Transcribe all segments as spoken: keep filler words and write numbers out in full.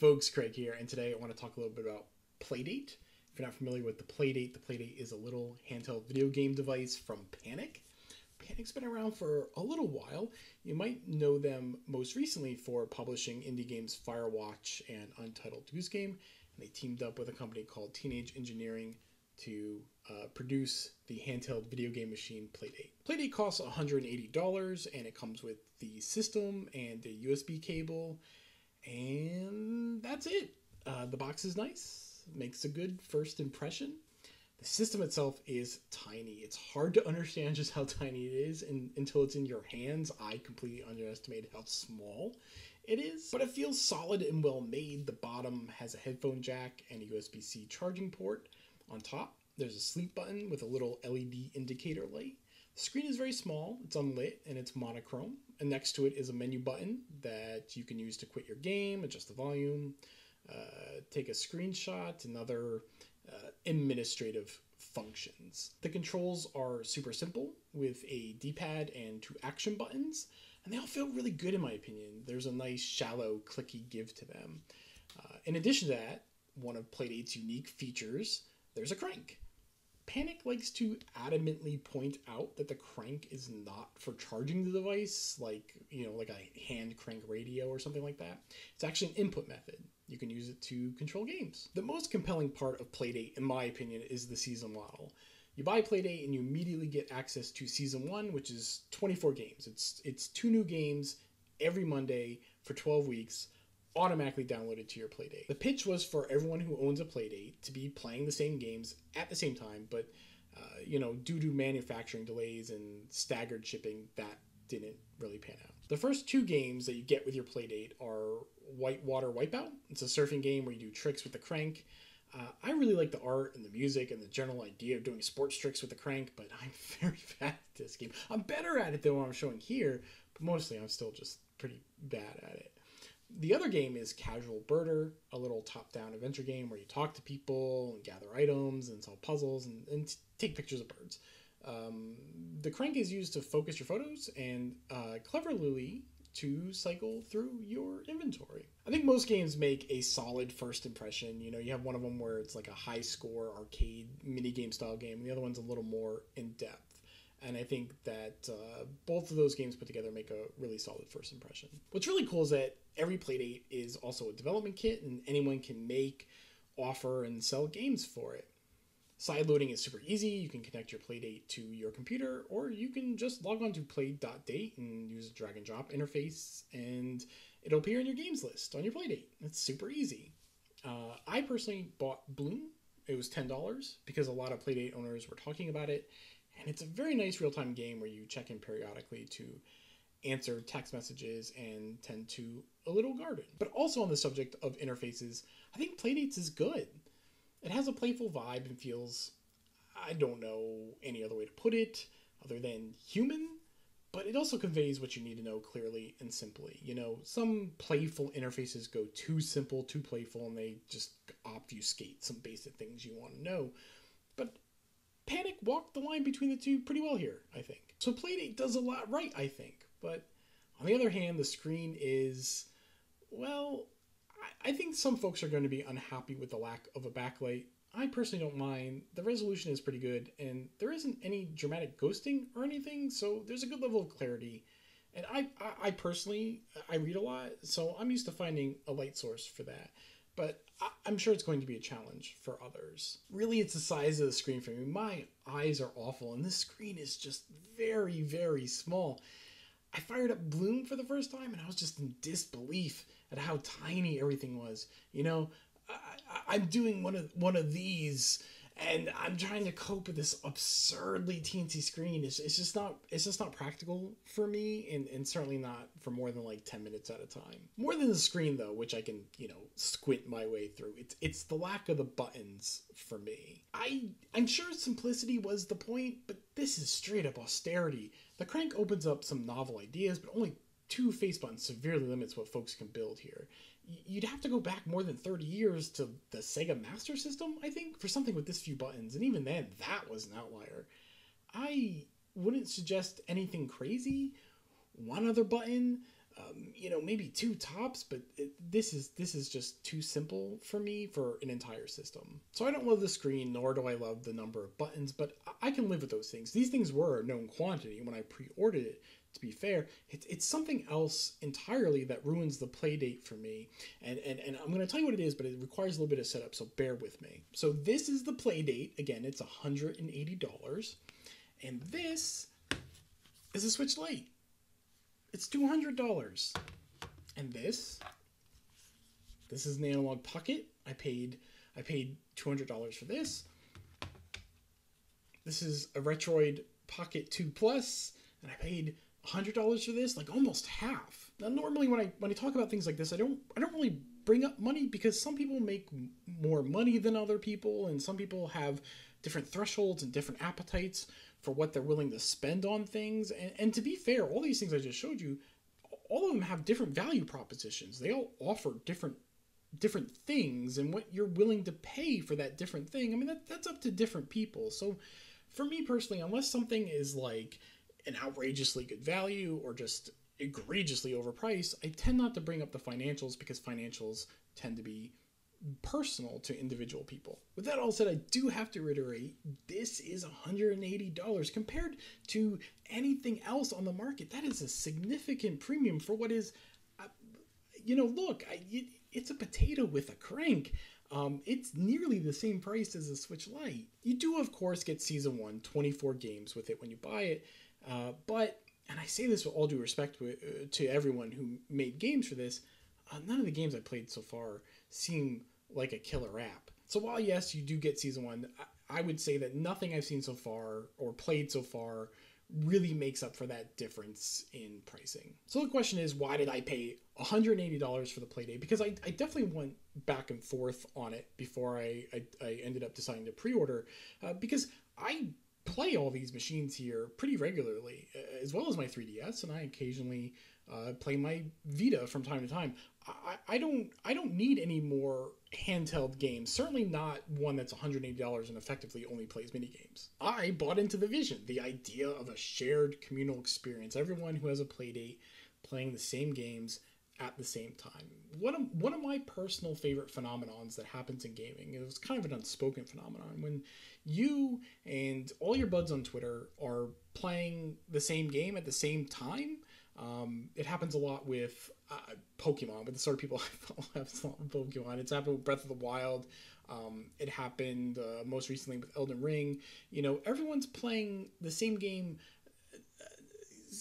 folks, Craig here, and today I want to talk a little bit about Playdate. If you're not familiar with the Playdate, the Playdate is a little handheld video game device from Panic. Panic's been around for a little while. You might know them most recently for publishing indie games Firewatch and Untitled Goose Game, and they teamed up with a company called Teenage Engineering to uh, produce the handheld video game machine Playdate. Playdate costs one hundred eighty dollars, and it comes with the system and a U S B cable, and that's it. Uh, the box is nice, makes a good first impression. The system itself is tiny. It's hard to understand just how tiny it is, and until it's in your hands, I completely underestimated how small it is. But it feels solid and well made. The bottom has a headphone jack and a U S B C charging port. On top, there's a sleep button with a little L E D indicator light. The screen is very small, it's unlit, and it's monochrome. And next to it is a menu button that you can use to quit your game, adjust the volume, uh, take a screenshot, and other uh, administrative functions. The controls are super simple with a D-pad and two action buttons, and they all feel really good in my opinion. There's a nice shallow clicky give to them. Uh, in addition to that, one of Playdate's unique features, there's a crank. Panic likes to adamantly point out that the crank is not for charging the device, like, you know, like a hand crank radio or something like that. It's actually an input method. You can use it to control games. The most compelling part of Playdate, in my opinion, is the season model. You buy Playdate and you immediately get access to season one, which is twenty-four games. It's, it's two new games every Monday for twelve weeks, automatically downloaded to your Playdate. The pitch was for everyone who owns a Playdate to be playing the same games at the same time, but uh, you know, due to manufacturing delays and staggered shipping, that didn't really pan out. The first two games that you get with your Playdate are Whitewater Wipeout. It's a surfing game where you do tricks with the crank. Uh, I really like the art and the music and the general idea of doing sports tricks with the crank, but I'm very bad at this game. I'm better at it than what I'm showing here, but mostly I'm still just pretty bad at it. The other game is Casual Birder, a little top-down adventure game where you talk to people and gather items and solve puzzles and, and take pictures of birds. Um, the crank is used to focus your photos and uh, cleverly to cycle through your inventory. I think most games make a solid first impression. You know, you have one of them where it's like a high-score arcade minigame style game, and the other one's a little more in-depth. And I think that uh, both of those games put together make a really solid first impression. What's really cool is that every Playdate is also a development kit, and anyone can make, offer, and sell games for it. Sideloading is super easy. You can connect your Playdate to your computer, or you can just log on to play date and use a drag and drop interface, and it'll appear in your games list on your Playdate. It's super easy. Uh, I personally bought Bloom. It was ten dollars because a lot of Playdate owners were talking about it. And it's a very nice real-time game where you check in periodically to answer text messages and tend to a little garden. But also on the subject of interfaces, I think Playdates is good. It has a playful vibe and feels, I don't know any other way to put it other than human, but it also conveys what you need to know clearly and simply. You know, some playful interfaces go too simple, too playful, and they just obfuscate some basic things you want to know. But Panic walked the line between the two pretty well here, I think. So Playdate does a lot right, I think. But on the other hand, the screen is, well, I think some folks are going to be unhappy with the lack of a backlight. I personally don't mind. The resolution is pretty good, and there isn't any dramatic ghosting or anything, so there's a good level of clarity. And I, I, I personally, I read a lot, so I'm used to finding a light source for that. But I'm sure it's going to be a challenge for others. Really, it's the size of the screen for me. My eyes are awful, and this screen is just very, very small. I fired up Bloom for the first time, and I was just in disbelief at how tiny everything was. You know, I, I, I'm doing one of one of these, and I'm trying to cope with this absurdly teensy screen. It's, it's just not it's just not practical for me, and, and certainly not for more than like ten minutes at a time. More than the screen though, which I can, you know, squint my way through. It's it's the lack of the buttons for me. I I'm sure simplicity was the point, but this is straight up austerity. The crank opens up some novel ideas, but only two face buttons severely limits what folks can build here. You'd have to go back more than thirty years to the Sega Master System, I think, for something with this few buttons, and even then, that was an outlier. I wouldn't suggest anything crazy. One other button, um, you know, maybe two tops, but it, this is this is just too simple for me for an entire system. So I don't love the screen, nor do I love the number of buttons, but I can live with those things. These things were a known quantity when I pre-ordered it. To be fair, it's, it's something else entirely that ruins the play date for me. And, and, and I'm going to tell you what it is, but it requires a little bit of setup, so bear with me. So this is the play date. Again, it's one hundred eighty dollars. And this is a Switch Lite. It's two hundred dollars. And this, this is an Analog Pocket. I paid, I paid two hundred dollars for this. This is a Retroid Pocket two Plus, and I paid one hundred dollars for this, like almost half. Now, normally when I when I talk about things like this, I don't I don't really bring up money, because some people make more money than other people, and some people have different thresholds and different appetites for what they're willing to spend on things. And, and to be fair, all these things I just showed you, all of them have different value propositions. They all offer different different things, and what you're willing to pay for that different thing, I mean, that, that's up to different people. So for me personally, unless something is like an outrageously good value or just egregiously overpriced, I tend not to bring up the financials, because financials tend to be personal to individual people. With that all said, I do have to reiterate, this is one hundred eighty dollars compared to anything else on the market. That is a significant premium for what is, uh, you know, look, I, it, it's a potato with a crank. Um, it's nearly the same price as a Switch Lite. You do, of course, get Season one, twenty-four games with it when you buy it. Uh, but, and I say this with all due respect to everyone who made games for this, uh, none of the games I played so far seem like a killer app. So while, yes, you do get Season one, I, I would say that nothing I've seen so far or played so far really makes up for that difference in pricing. So the question is, why did I pay one hundred eighty dollars for the Playdate? Because I, I definitely went back and forth on it before I, I, I ended up deciding to pre-order, uh, because I play all these machines here pretty regularly, as well as my three D S, and I occasionally uh, play my Vita from time to time. I, I don't I don't need any more handheld games, certainly not one that's one hundred eighty dollars and effectively only plays mini games. I bought into the vision, the idea of a shared communal experience, everyone who has a Playdate playing the same games at the same time. One of, one of my personal favorite phenomenons that happens in gaming, it was kind of an unspoken phenomenon, when you and all your buds on Twitter are playing the same game at the same time. Um, it happens a lot with uh, Pokemon, but the sort of people I happens a lot with Pokemon. It's happened with Breath of the Wild. Um, it happened uh, most recently with Elden Ring. You know, everyone's playing the same game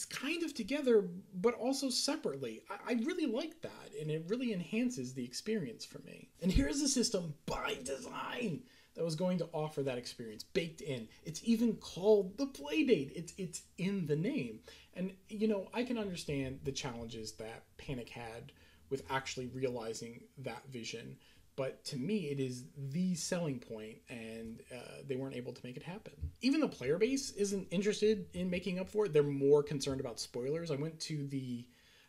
kind of together, but also separately. I, I really like that, and it really enhances the experience for me. And here's a system by design that was going to offer that experience baked in. It's even called the Playdate. It's it's in the name. And you know, I can understand the challenges that Panic had with actually realizing that vision, but to me, it is the selling point, and uh, they weren't able to make it happen. Even the player base isn't interested in making up for it. They're more concerned about spoilers. I went to the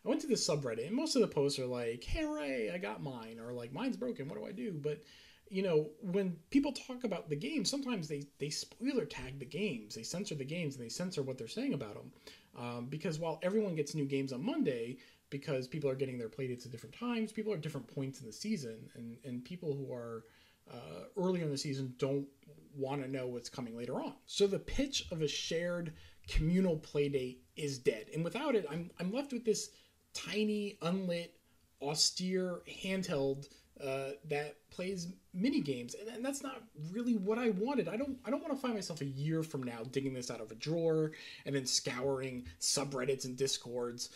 I went to the subreddit, and most of the posts are like, "Hooray, I got mine," or like, "Mine's broken. What do I do?" But you know, when people talk about the game, sometimes they they spoiler tag the games, they censor the games, and they censor what they're saying about them, um, because while everyone gets new games on Monday, because people are getting their playdates at different times, people are at different points in the season, and, and people who are uh, earlier in the season don't want to know what's coming later on. So the pitch of a shared communal playdate is dead, and without it, I'm, I'm left with this tiny, unlit, austere handheld uh, that plays mini games, and, and that's not really what I wanted. I don't I don't want to find myself a year from now digging this out of a drawer and then scouring subreddits and Discords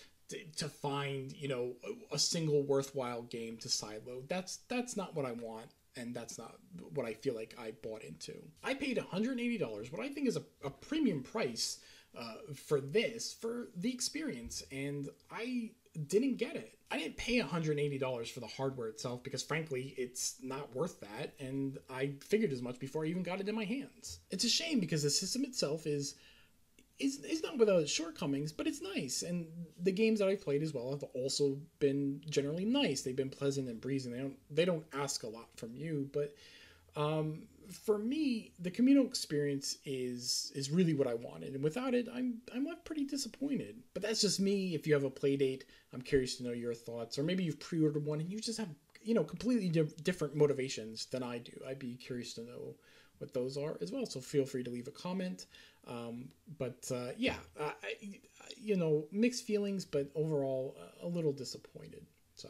to find, you know, a single worthwhile game to sideload. That's that's not what I want, and that's not what I feel like I bought into. I paid one hundred eighty dollars, what I think is a, a premium price uh, for this, for the experience, and I didn't get it. I didn't pay one hundred eighty dollars for the hardware itself, because frankly, it's not worth that, and I figured as much before I even got it in my hands. It's a shame, because the system itself is It's, it's not without shortcomings, but it's nice. And the games that I've played as well have also been generally nice. They've been pleasant and breezy. They don't, they don't ask a lot from you, but Um, for me, the communal experience is is really what I wanted, and without it, I'm I'm left pretty disappointed. But that's just me. If you have a Playdate, I'm curious to know your thoughts, or maybe you've pre-ordered one and you just have, you know, completely di- different motivations than I do. I'd be curious to know what those are as well. So feel free to leave a comment. Um, but uh, yeah, I, I, you know, mixed feelings, but overall a little disappointed. So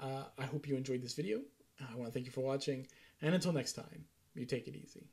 uh, I hope you enjoyed this video. I want to thank you for watching. And until next time, you take it easy.